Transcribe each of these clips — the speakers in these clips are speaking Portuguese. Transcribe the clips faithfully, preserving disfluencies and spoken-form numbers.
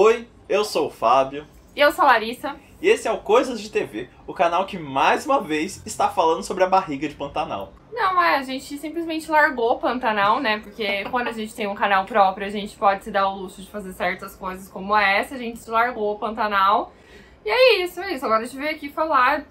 Oi, eu sou o Fábio. E eu sou a Larissa. E esse é o Coisas de T V, o canal que mais uma vez está falando sobre a barriga de Pantanal. Não, é, a gente simplesmente largou o Pantanal, né? Porque quando a gente tem um canal próprio, a gente pode se dar o luxo de fazer certas coisas como essa. A gente largou o Pantanal. E é isso, é isso. Agora a gente veio aqui falar,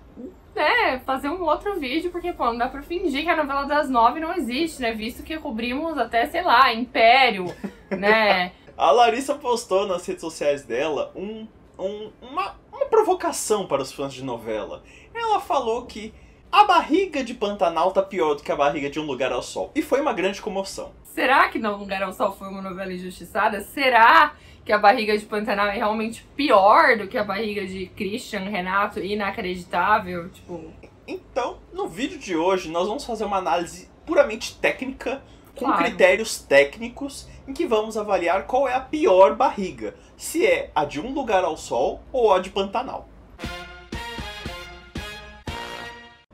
né, fazer um outro vídeo, porque, pô, não dá pra fingir que a novela das nove não existe, né? Visto que cobrimos até, sei lá, Império, né? A Larissa postou nas redes sociais dela um, um, uma, uma provocação para os fãs de novela. Ela falou que a barriga de Pantanal tá pior do que a barriga de Um Lugar ao Sol. E foi uma grande comoção. Será que Um Lugar ao Sol foi uma novela injustiçada? Será que a barriga de Pantanal é realmente pior do que a barriga de Christian, Renato? Inacreditável, tipo... Então, no vídeo de hoje, nós vamos fazer uma análise puramente técnica, com claro. Critérios técnicos, em que vamos avaliar qual é a pior barriga. Se é a de Um Lugar ao Sol ou a de Pantanal.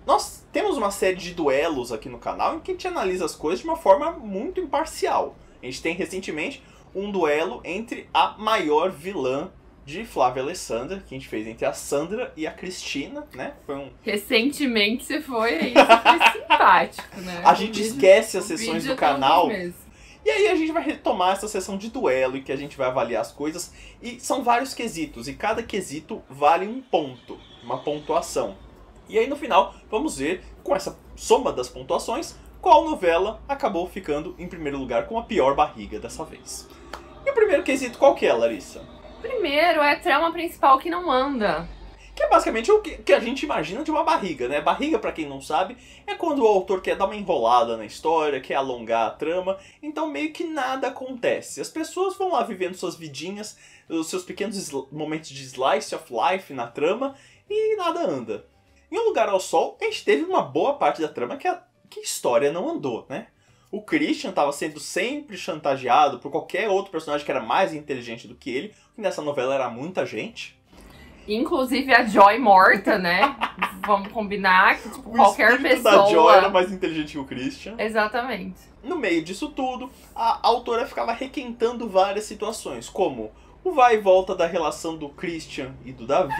Nós temos uma série de duelos aqui no canal em que a gente analisa as coisas de uma forma muito imparcial. A gente tem recentemente um duelo entre a maior vilã de Flávia Alessandra, que a gente fez entre a Sandra e a Cristina, né? Foi um... Recentemente você foi, aí você foi simpático, né? A gente vídeo, esquece as sessões do canal. E aí a gente vai retomar essa sessão de duelo em que a gente vai avaliar as coisas. E são vários quesitos, e cada quesito vale um ponto, uma pontuação. E aí no final, vamos ver, com essa soma das pontuações, qual novela acabou ficando em primeiro lugar com a pior barriga dessa vez. E o primeiro quesito qual que é, Larissa? Primeiro é a trama principal que não anda. Que é basicamente o que a gente imagina de uma barriga, né? Barriga, pra quem não sabe, é quando o autor quer dar uma enrolada na história, quer alongar a trama, então meio que nada acontece. As pessoas vão lá vivendo suas vidinhas, os seus pequenos momentos de slice of life na trama, e nada anda. Em Um Lugar ao Sol, a gente teve uma boa parte da trama que a, que a história não andou, né? O Christian estava sendo sempre chantageado por qualquer outro personagem que era mais inteligente do que ele, que nessa novela era muita gente. Inclusive a Joy morta, né? Vamos combinar que tipo, qualquer pessoa... O espírito da Joy era mais inteligente que o Christian. Exatamente. No meio disso tudo, a autora ficava requentando várias situações, como o vai e volta da relação do Christian e do Davi.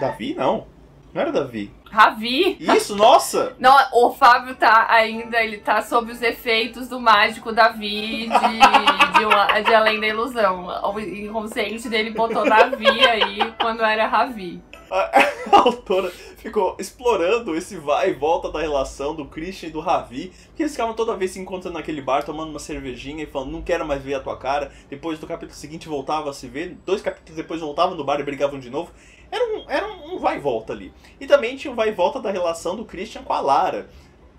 Davi, não. Não era Davi? Ravi! Isso, nossa! Não, o Fábio tá ainda, ele tá sob os efeitos do mágico Davi de, de, uma, de Além da Ilusão. O inconsciente dele botou Davi aí quando era Ravi. A, a autora ficou explorando esse vai e volta da relação do Christian e do Ravi, porque eles ficavam toda vez se encontrando naquele bar, tomando uma cervejinha e falando, não quero mais ver a tua cara. Depois do capítulo seguinte voltava a se ver, dois capítulos depois voltavam no bar e brigavam de novo. Era um, era um vai e volta ali. E também tinha um vai e volta da relação do Christian com a Lara.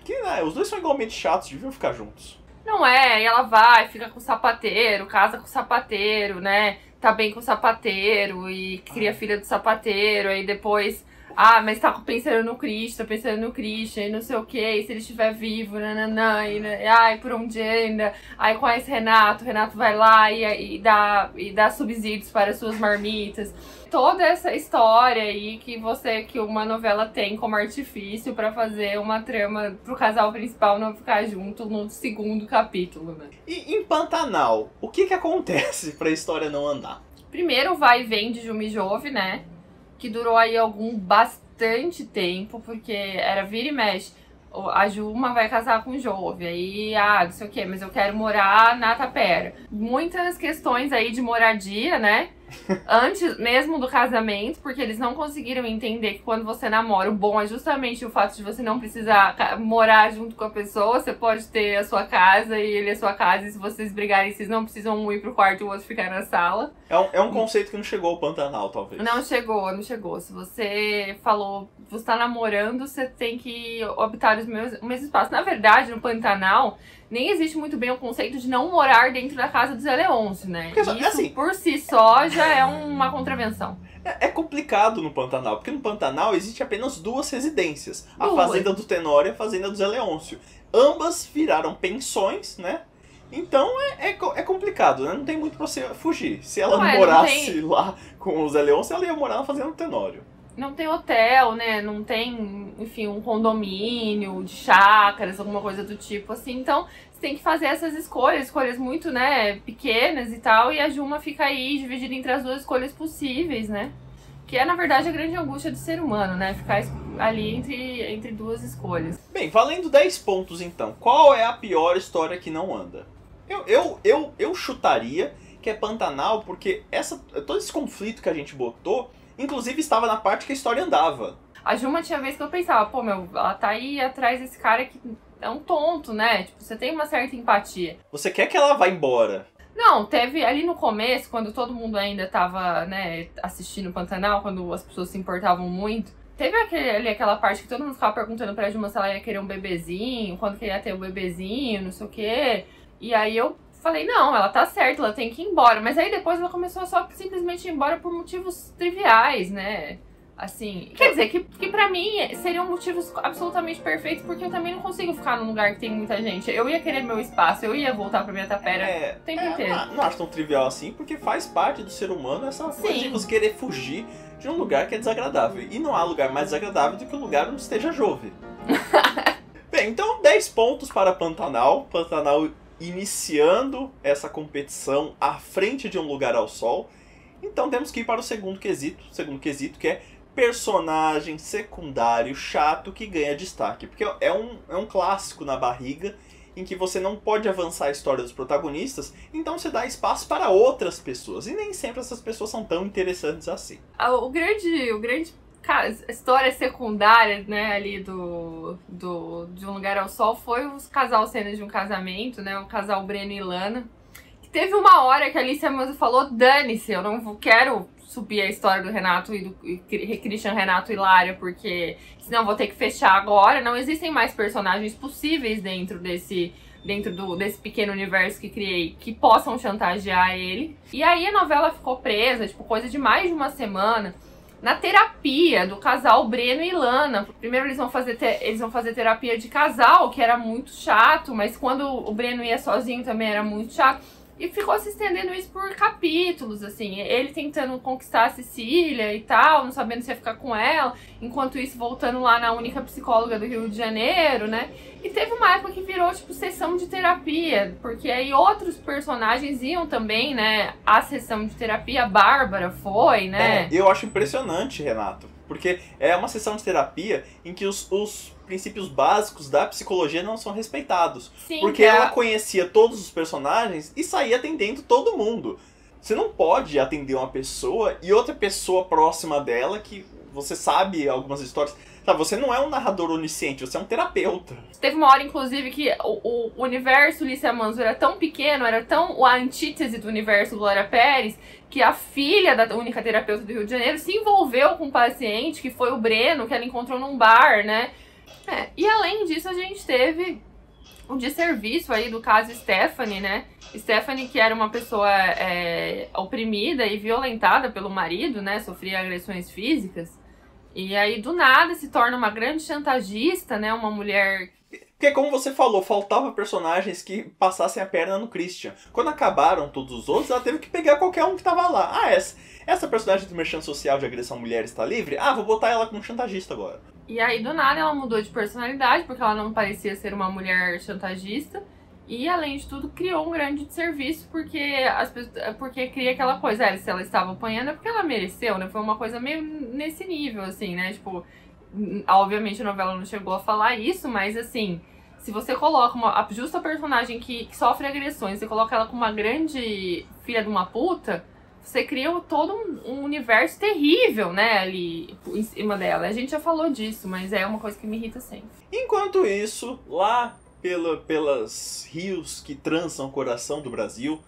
Que, né, os dois são igualmente chatos, deviam ficar juntos. Não é, e ela vai, fica com o sapateiro, casa com o sapateiro, né? Tá bem com o sapateiro e cria ah. filha do sapateiro. Aí depois, ah, mas tá pensando no Christian, tá pensando no Christian e não sei o que. E se ele estiver vivo, nananã, e, ai, por onde ainda? Aí conhece Renato, Renato vai lá e, e, dá, e dá subsídios para suas marmitas. Toda essa história aí que você que uma novela tem como artifício pra fazer uma trama pro casal principal não ficar junto no segundo capítulo, né? E em Pantanal, o que que acontece pra história não andar? Primeiro vai e vem de Juma e Jove, né? Que durou aí algum bastante tempo, porque era vira e mexe. A Juma vai casar com o Jove, aí, ah, não sei o que, mas eu quero morar na Tapera. Muitas questões aí de moradia, né? Antes mesmo do casamento, porque eles não conseguiram entender que quando você namora, o bom é justamente o fato de você não precisar morar junto com a pessoa. Você pode ter a sua casa e ele a sua casa, e se vocês brigarem, vocês não precisam um ir pro quarto e o outro ficar na sala. É um, é um conceito que não chegou ao Pantanal, talvez. Não chegou, não chegou. Se você falou, você tá namorando, você tem que optar os mesmos, o mesmo espaço. Na verdade, no Pantanal, nem existe muito bem o conceito de não morar dentro da casa do Zé Leôncio, né? Isso, assim, por si só, já é uma contravenção. É, é complicado no Pantanal, porque no Pantanal existe apenas duas residências. Duas. A Fazenda do Tenório e a Fazenda do Zé Leôncio. Ambas viraram pensões, né? Então é, é, é complicado, né? Não tem muito pra você fugir. Se ela não, não é, morasse não tem... lá com o Zé Leôncio, ela ia morar na Fazenda do Tenório. não tem hotel, né? Não tem, enfim, um condomínio de chácaras, alguma coisa do tipo, assim. Então, você tem que fazer essas escolhas, escolhas muito, né, pequenas e tal. E a Juma fica aí, dividida entre as duas escolhas possíveis, né? Que é, na verdade, a grande angústia do ser humano, né? Ficar ali entre, entre duas escolhas. Bem, valendo dez pontos, então. Qual é a pior história que não anda? Eu, eu, eu, eu chutaria que é Pantanal, porque essa, todo esse conflito que a gente botou, inclusive, estava na parte que a história andava. A Juma tinha vez que eu pensava, pô, meu, ela tá aí atrás desse cara que é um tonto, né? Tipo, você tem uma certa empatia. Você quer que ela vá embora. Não, teve ali no começo, quando todo mundo ainda tava, né, assistindo o Pantanal, quando as pessoas se importavam muito, teve aquele, ali aquela parte que todo mundo ficava perguntando pra Juma se ela ia querer um bebezinho, quando que ia ter um bebezinho, não sei o quê. E aí eu falei, não, ela tá certa, ela tem que ir embora. Mas aí depois ela começou a só simplesmente ir embora por motivos triviais, né? Assim, quer dizer, que, que pra mim seriam motivos absolutamente perfeitos, porque eu também não consigo ficar num lugar que tem muita gente. Eu ia querer meu espaço, eu ia voltar pra minha tapera é, o tempo é, inteiro. Não, não acho tão trivial assim, porque faz parte do ser humano essa coisa de você querer fugir de um lugar que é desagradável. E não há lugar mais desagradável do que um lugar onde esteja jovem. Bem, então dez pontos para Pantanal. Pantanal iniciando essa competição à frente de Um Lugar ao Sol. Então temos que ir para o segundo quesito, segundo quesito que é personagem secundário chato que ganha destaque, porque é um, é um clássico na barriga em que você não pode avançar a história dos protagonistas, então você dá espaço para outras pessoas, e nem sempre essas pessoas são tão interessantes assim. O grande, o grande história secundária, né, ali do, do, de Um Lugar ao Sol foi o casal cenas de um casamento, né, o casal Breno e Lana. Teve uma hora que a Lícia Manso falou, dane-se, eu não quero subir a história do Renato e do e Christian, Renato e Lária, porque senão vou ter que fechar agora. Não existem mais personagens possíveis dentro desse, dentro do, desse pequeno universo que criei que possam chantagear ele. E aí a novela ficou presa, tipo, coisa de mais de uma semana, na terapia do casal Breno e Lana. Primeiro eles vão fazer eles vão fazer terapia de casal, que era muito chato, mas quando o Breno ia sozinho também era muito chato. E ficou se estendendo isso por capítulos, assim. Ele tentando conquistar a Cecília e tal, não sabendo se ia ficar com ela. Enquanto isso, voltando lá na única psicóloga do Rio de Janeiro, né? E teve uma época que virou, tipo, sessão de terapia. Porque aí outros personagens iam também, né? A sessão de terapia, a Bárbara foi, né? É, eu acho impressionante, Renato. Porque é uma sessão de terapia em que os, os princípios básicos da psicologia não são respeitados. Sim, porque ela... ela conhecia todos os personagens e saía atendendo todo mundo. Você não pode atender uma pessoa e outra pessoa próxima dela que você sabe algumas histórias. Tá, você não é um narrador onisciente, você é um terapeuta. Teve uma hora, inclusive, que o, o universo Lícia Manso era tão pequeno, era tão a antítese do universo Glória Pérez, que a filha da única terapeuta do Rio de Janeiro se envolveu com um paciente, que foi o Breno, que ela encontrou num bar, né? É, e além disso, a gente teve o desserviço aí do caso Stephanie, né? Stephanie, que era uma pessoa é, oprimida e violentada pelo marido, né? Sofria agressões físicas. E aí, do nada, se torna uma grande chantagista, né? Uma mulher... Porque, como você falou, faltava personagens que passassem a perna no Christian. Quando acabaram todos os outros, ela teve que pegar qualquer um que tava lá. Ah, essa, essa personagem do merchan social de agressão à mulher está livre? Ah, vou botar ela como chantagista agora. E aí, do nada, ela mudou de personalidade, porque ela não parecia ser uma mulher chantagista. E, além de tudo, criou um grande desserviço, porque, as pessoas, porque cria aquela coisa, é, se ela estava apanhando é porque ela mereceu, né? Foi uma coisa meio nesse nível, assim, né? Tipo, obviamente a novela não chegou a falar isso, mas, assim, se você coloca uma, a justa personagem que, que sofre agressões, você coloca ela como uma grande filha de uma puta, você cria todo um, um universo terrível, né, ali em cima dela. A gente já falou disso, mas é uma coisa que me irrita sempre. Enquanto isso, lá... Pela, pelas rios que trançam o coração do Brasil,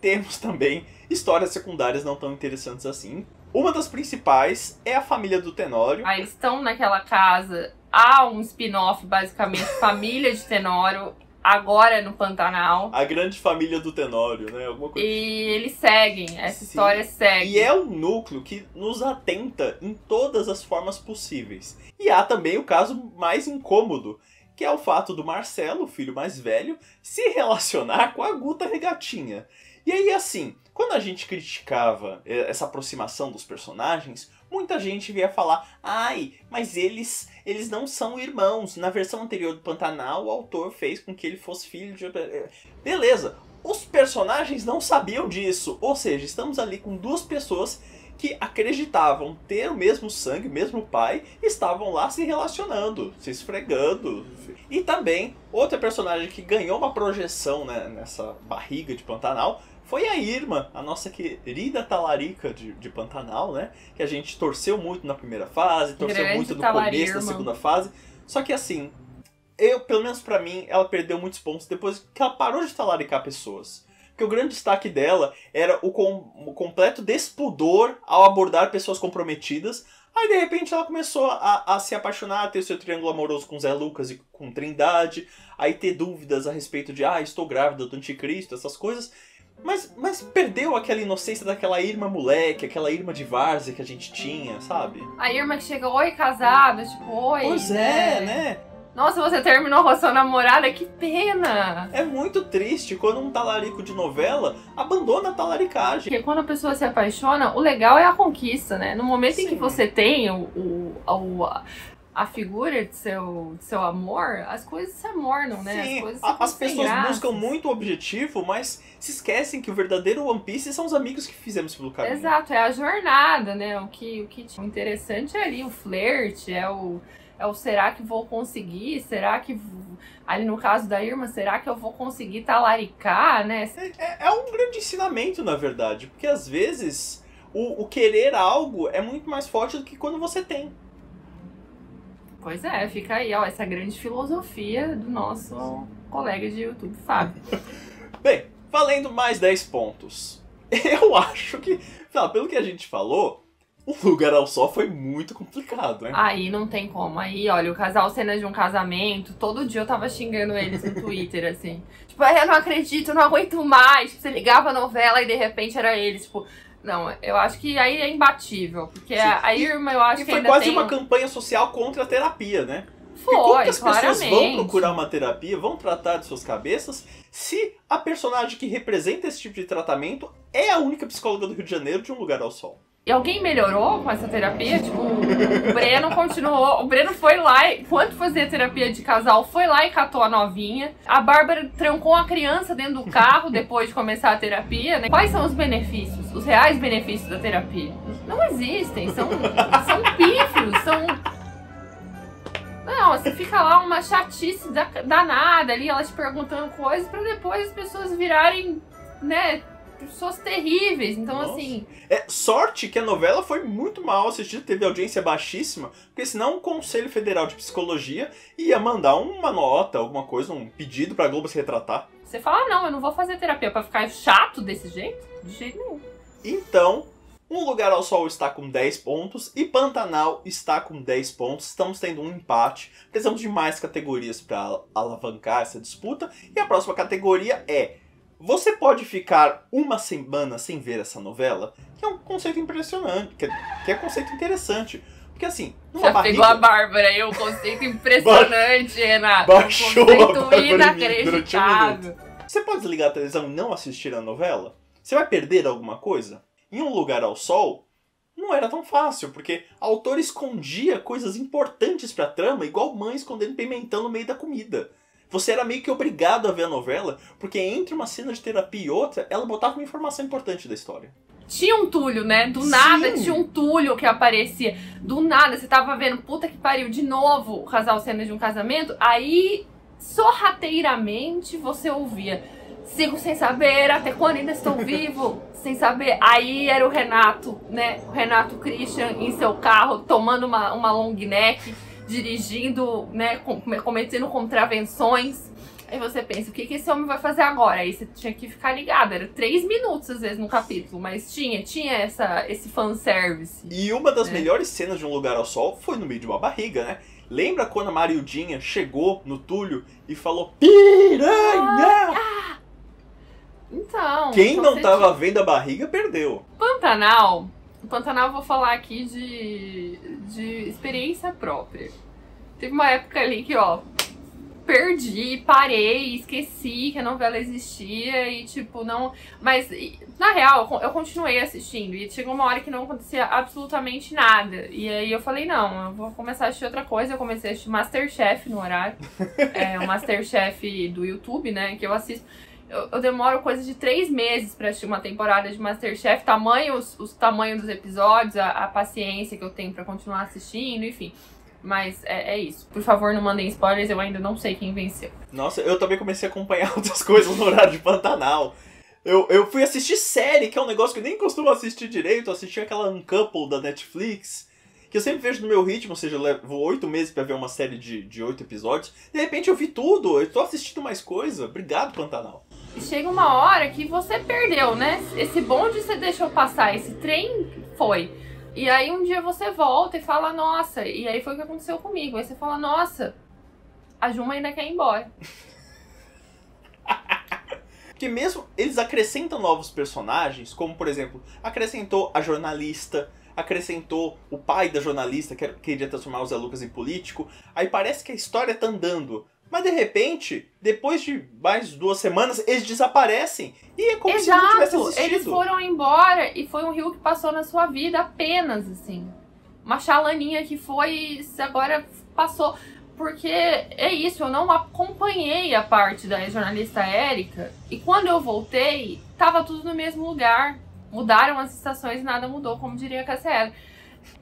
temos também histórias secundárias não tão interessantes assim. Uma das principais é a família do Tenório. Ah, eles estão naquela casa, há um spin-off basicamente, família de Tenório, agora no Pantanal. A grande família do Tenório, né? Alguma coisa. E eles seguem, essa Sim. história segue. E é um núcleo que nos atenta em todas as formas possíveis. E há também o caso mais incômodo, que é o fato do Marcelo, o filho mais velho, se relacionar com a Guta Regatinha. E aí, assim, quando a gente criticava essa aproximação dos personagens, muita gente via falar: ai, mas eles, eles não são irmãos. Na versão anterior do Pantanal, o autor fez com que ele fosse filho de... Beleza, os personagens não sabiam disso. Ou seja, estamos ali com duas pessoas que acreditavam ter o mesmo sangue, o mesmo pai, e estavam lá se relacionando, se esfregando. E também, outra personagem que ganhou uma projeção, né, nessa barriga de Pantanal foi a Irma, a nossa querida talarica de, de Pantanal, né? Que a gente torceu muito na primeira fase, torceu Grande muito no começo da segunda fase. Só que assim, eu, pelo menos pra mim, ela perdeu muitos pontos depois que ela parou de talaricar pessoas. Porque o grande destaque dela era o, com, o completo despudor ao abordar pessoas comprometidas. Aí, de repente, ela começou a, a se apaixonar, a ter o seu triângulo amoroso com Zé Lucas e com Trindade. Aí ter dúvidas a respeito de, ah, estou grávida do anticristo, essas coisas. Mas, mas perdeu aquela inocência daquela Irmã moleque, aquela Irmã de várzea que a gente tinha, sabe? A Irmã que chega, oi, casada, tipo, oi. Pois é, né? né? Nossa, você terminou com a sua namorada, que pena! É muito triste quando um talarico de novela abandona a talaricagem. Porque quando a pessoa se apaixona, o legal é a conquista, né? No momento Sim. em que você tem o, o, o, a, a figura de seu, de seu amor, as coisas se amornam, né? Sim, as coisas se as pessoas buscam muito o objetivo, mas se esquecem que o verdadeiro One Piece são os amigos que fizemos pelo caminho. Exato, é a jornada, né? O que, o que o interessante é ali, o flerte, é o... É o será que vou conseguir? Será que... Ali no caso da Irma, será que eu vou conseguir talaricar, né? É, é um grande ensinamento, na verdade. Porque às vezes o, o querer algo é muito mais forte do que quando você tem. Pois é, fica aí, ó, essa grande filosofia do nosso colega de YouTube, Fábio. Bem, valendo mais dez pontos. Eu acho que, tá, pelo que a gente falou... O Lugar ao Sol foi muito complicado, né? Aí não tem como. Aí, olha, o casal, cenas de um casamento, todo dia eu tava xingando eles no Twitter, assim. Tipo, eu não acredito, eu não aguento mais. Tipo, você ligava a novela e de repente era eles, tipo... Não, eu acho que aí é imbatível, porque Sim. a Irma, eu acho e que ainda tem... E foi quase uma campanha social contra a terapia, né? Foi, porque quantas claramente. pessoas vão procurar uma terapia, vão tratar de suas cabeças, se a personagem que representa esse tipo de tratamento é a única psicóloga do Rio de Janeiro de Um Lugar ao Sol. E alguém melhorou com essa terapia? Tipo, o Breno continuou. O Breno foi lá, enquanto fazia terapia de casal, foi lá e catou a novinha. A Bárbara trancou a criança dentro do carro depois de começar a terapia, né? Quais são os benefícios, os reais benefícios da terapia? Não existem, são, são pífios, são... Não, você fica lá uma chatice danada ali, elas te perguntando coisas pra depois as pessoas virarem, né... pessoas terríveis, então Nossa. assim... É, sorte que a novela foi muito mal assistida, teve audiência baixíssima, porque senão o Conselho Federal de Psicologia ia mandar uma nota, alguma coisa, um pedido pra Globo se retratar. Você fala, não, eu não vou fazer terapia pra ficar chato desse jeito? De jeito nenhum. Então, Um Lugar ao Sol está com dez pontos e Pantanal está com dez pontos. Estamos tendo um empate, precisamos de mais categorias pra alavancar essa disputa. E a próxima categoria é... Você pode ficar uma semana sem ver essa novela? Que é um conceito impressionante, que é, que é um conceito interessante. Porque assim, numa Já barriga... pegou a Bárbara aí, um conceito impressionante, Renato. Baixou um conceito inacreditável. Um Você pode desligar a televisão e não assistir a novela? Você vai perder alguma coisa? Em Um Lugar ao Sol, não era tão fácil, porque o autor escondia coisas importantes pra trama, igual mãe escondendo pimentão no meio da comida. Você era meio que obrigado a ver a novela, porque entre uma cena de terapia e outra, ela botava uma informação importante da história. Tinha um Túlio, né? Do Sim. nada tinha um Túlio que aparecia. Do nada, você tava vendo, puta que pariu, de novo o casal cena de um casamento. Aí, sorrateiramente, você ouvia. Sigo sem saber, até quando ainda estou vivo, sem saber. Aí era o Renato, né? O Renato Christian em seu carro, tomando uma, uma long neck. Dirigindo, né, cometendo contravenções. Aí você pensa, o que, que esse homem vai fazer agora? Aí você tinha que ficar ligado. Era três minutos, às vezes, no capítulo. Mas tinha, tinha essa, esse fanservice. E uma das né? melhores cenas de Um Lugar ao Sol foi no meio de uma barriga, né? Lembra quando a Marildinha chegou no Túlio e falou, piranha! Ah, ah! Então... Quem não tava tinha... vendo a barriga, perdeu. Pantanal... O Pantanal eu vou falar aqui de, de experiência própria. Teve uma época ali que, ó, perdi, parei, esqueci que a novela existia e, tipo, não... Mas, na real, eu continuei assistindo e chegou uma hora que não acontecia absolutamente nada. E aí eu falei, não, eu vou começar a assistir outra coisa. Eu comecei a assistir Masterchef no horário. É o Masterchef do YouTube, né, que eu assisto. Eu, eu demoro coisa de três meses pra assistir uma temporada de Masterchef. Tamanho, os, os tamanhos dos episódios, a, a paciência que eu tenho pra continuar assistindo, enfim... Mas é, é isso. Por favor, não mandem spoilers, eu ainda não sei quem venceu. Nossa, eu também comecei a acompanhar outras coisas no horário de Pantanal. Eu, eu fui assistir série, que é um negócio que eu nem costumo assistir direito. Eu assisti aquela Uncouple da Netflix, que eu sempre vejo no meu ritmo, ou seja, eu levo oito meses pra ver uma série de, de oito episódios. De repente eu vi tudo, eu tô assistindo mais coisa. Obrigado, Pantanal. Chega uma hora que você perdeu, né? Esse bonde você deixou passar, esse trem foi... E aí um dia você volta e fala, nossa, e aí foi o que aconteceu comigo. Aí você fala, nossa, a Juma ainda quer ir embora. Porque mesmo eles acrescentam novos personagens, como por exemplo, acrescentou a jornalista, acrescentou o pai da jornalista que queria transformar o Zé Lucas em político. Aí parece que a história tá andando. Mas de repente, depois de mais duas semanas, eles desaparecem. E é como Exato. Se não tivesse assistido. Eles foram embora e foi um rio que passou na sua vida apenas, assim. Uma chalaninha que foi e agora passou. Porque é isso, eu não acompanhei a parte da jornalista Érica. E quando eu voltei, tava tudo no mesmo lugar. Mudaram as estações e nada mudou, como diria a Cassiela.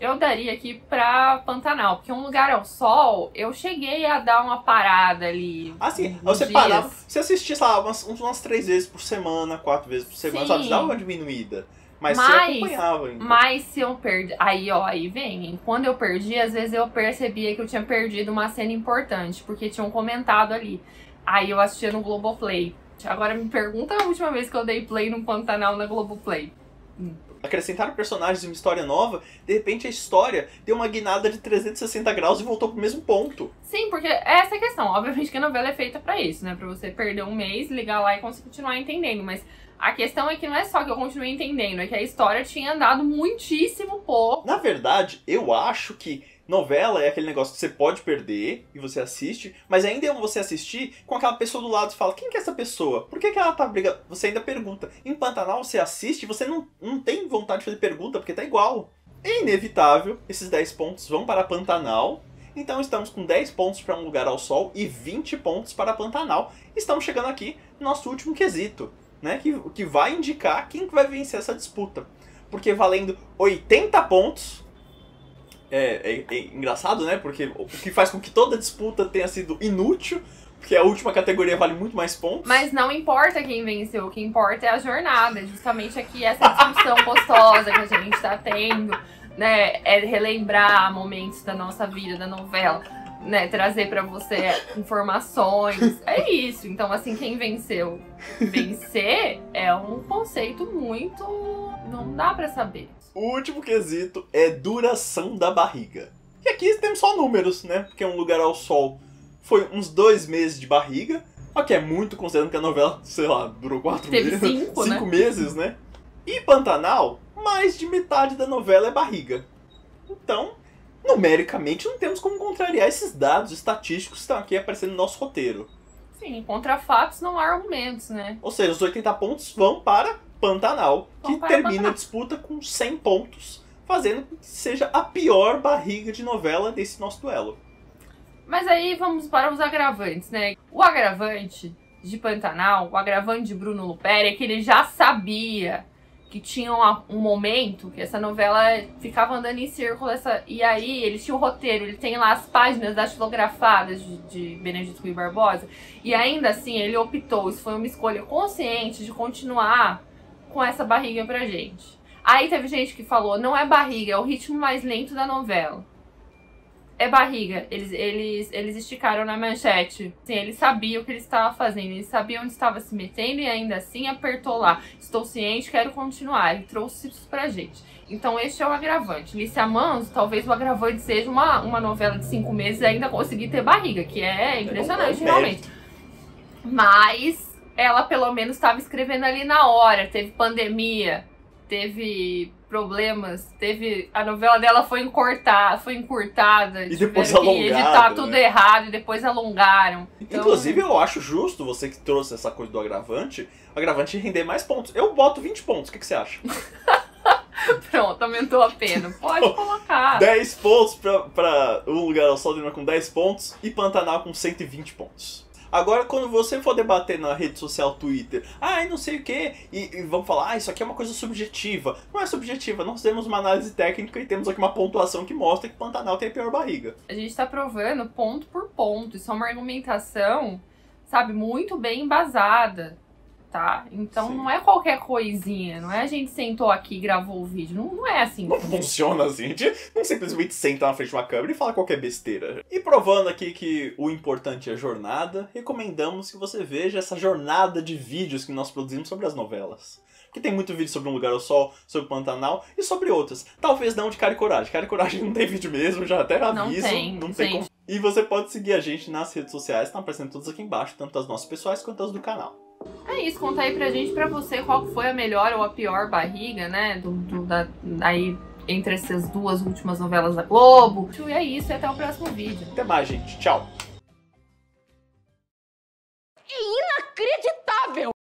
Eu daria aqui pra Pantanal, porque Um Lugar ao Sol, eu cheguei a dar uma parada ali. Ah, sim. Você parava, você assistia, sei lá, umas, umas três vezes por semana, quatro vezes por semana, sim. Sabe? Dava uma diminuída. Mas, mas você acompanhava ainda. Mas se eu perdi... Aí, ó, aí vem. Quando eu perdi, às vezes eu percebia que eu tinha perdido uma cena importante, porque tinham comentado ali. Aí eu assistia no Globoplay. Agora me pergunta a última vez que eu dei play no Pantanal na Globoplay. Hum. Acrescentaram personagens e uma história nova, de repente a história deu uma guinada de trezentos e sessenta graus e voltou pro mesmo ponto. Sim, porque é essa a questão. Obviamente que a novela é feita pra isso, né? Pra você perder um mês, ligar lá e conseguir continuar entendendo. Mas a questão é que não é só que eu continuei entendendo, é que a história tinha andado muitíssimo pouco. Na verdade, eu acho que novela é aquele negócio que você pode perder e você assiste, mas ainda é você assistir com aquela pessoa do lado e fala, quem que é essa pessoa? Por que que ela tá brigando? Você ainda pergunta. Em Pantanal você assiste e você não, não tem vontade de fazer pergunta porque tá igual. É inevitável, esses dez pontos vão para Pantanal, então estamos com dez pontos para Um Lugar ao Sol e vinte pontos para Pantanal. Estamos chegando aqui no nosso último quesito, né? Que, que vai indicar quem que vai vencer essa disputa. Porque valendo oitenta pontos... É, é, é engraçado, né? Porque o que faz com que toda disputa tenha sido inútil, porque a última categoria vale muito mais pontos. Mas não importa quem venceu, o que importa é a jornada. Justamente aqui essa discussão gostosa que a gente tá tendo, né? É relembrar momentos da nossa vida, da novela, né? Trazer pra você informações. É isso. Então, assim, quem venceu? Vencer é um conceito muito... Não dá pra saber. O último quesito é duração da barriga. E aqui temos só números, né? Porque Um Lugar ao Sol foi uns dois meses de barriga. O que é muito, considerando que a novela, sei lá, durou quatro meses. Teve cinco, né? Cinco meses, né? E Pantanal, mais de metade da novela é barriga. Então, numericamente, não temos como contrariar esses dados estatísticos que estão aqui aparecendo no nosso roteiro. Sim, contra fatos não há argumentos, né? Ou seja, os oitenta pontos vão para... Pantanal, que termina a disputa com cem pontos, fazendo com que seja a pior barriga de novela desse nosso duelo. Mas aí vamos para os agravantes, né? O agravante de Pantanal, o agravante de Bruno Luperi, é que ele já sabia que tinha um momento que essa novela ficava andando em círculo, essa... e aí ele tinha o roteiro, ele tem lá as páginas datilografadas de, de Benedito Rui Barbosa, e ainda assim ele optou, isso foi uma escolha consciente de continuar com essa barriga pra gente. Aí teve gente que falou, não é barriga, é o ritmo mais lento da novela. É barriga. Eles, eles, eles esticaram na manchete. Assim, ele sabia o que ele estava fazendo, ele sabia onde estava se metendo e ainda assim apertou lá. Estou ciente, quero continuar. Ele trouxe isso pra gente. Então este é o agravante. Lícia Manso, talvez o agravante seja uma, uma novela de cinco meses e ainda conseguir ter barriga, que é impressionante, realmente. Mas... ela pelo menos estava escrevendo ali na hora, teve pandemia, teve problemas. Teve, a novela dela foi encurtada, foi encurtada. E depois alongaram. E editar tudo errado e depois alongaram. Então... Inclusive, eu acho justo você que trouxe essa coisa do agravante, o agravante render mais pontos. Eu boto vinte pontos, o que, que você acha? Pronto, aumentou a pena. Pode colocar. dez pontos pra, pra Um Lugar ao Sol com dez pontos e Pantanal com cento e vinte pontos. Agora, quando você for debater na rede social Twitter, ah, não sei o que, e vão falar, ah, isso aqui é uma coisa subjetiva. Não é subjetiva, nós temos uma análise técnica e temos aqui uma pontuação que mostra que Pantanal tem a pior barriga. A gente tá provando ponto por ponto. Isso é uma argumentação, sabe, muito bem embasada. Tá? Então Sim. não é qualquer coisinha, não é a gente sentou aqui e gravou o vídeo, não, não é assim. Não funciona assim, a gente não simplesmente senta na frente de uma câmera e fala qualquer besteira. E provando aqui que o importante é a jornada, recomendamos que você veja essa jornada de vídeos que nós produzimos sobre as novelas. Porque tem muito vídeo sobre Um Lugar ao Sol, sobre Pantanal e sobre outras. Talvez não de Cara e Coragem, Cara e Coragem não tem vídeo mesmo, já até aviso, não tem, não tem como. E você pode seguir a gente nas redes sociais, estão aparecendo todas aqui embaixo, tanto as nossas pessoais quanto as do canal. É isso, conta aí pra gente, pra você, qual foi a melhor ou a pior barriga, né, do, do, da, aí entre essas duas últimas novelas da Globo. E é isso, e até o próximo vídeo. Até mais, gente. Tchau. É inacreditável!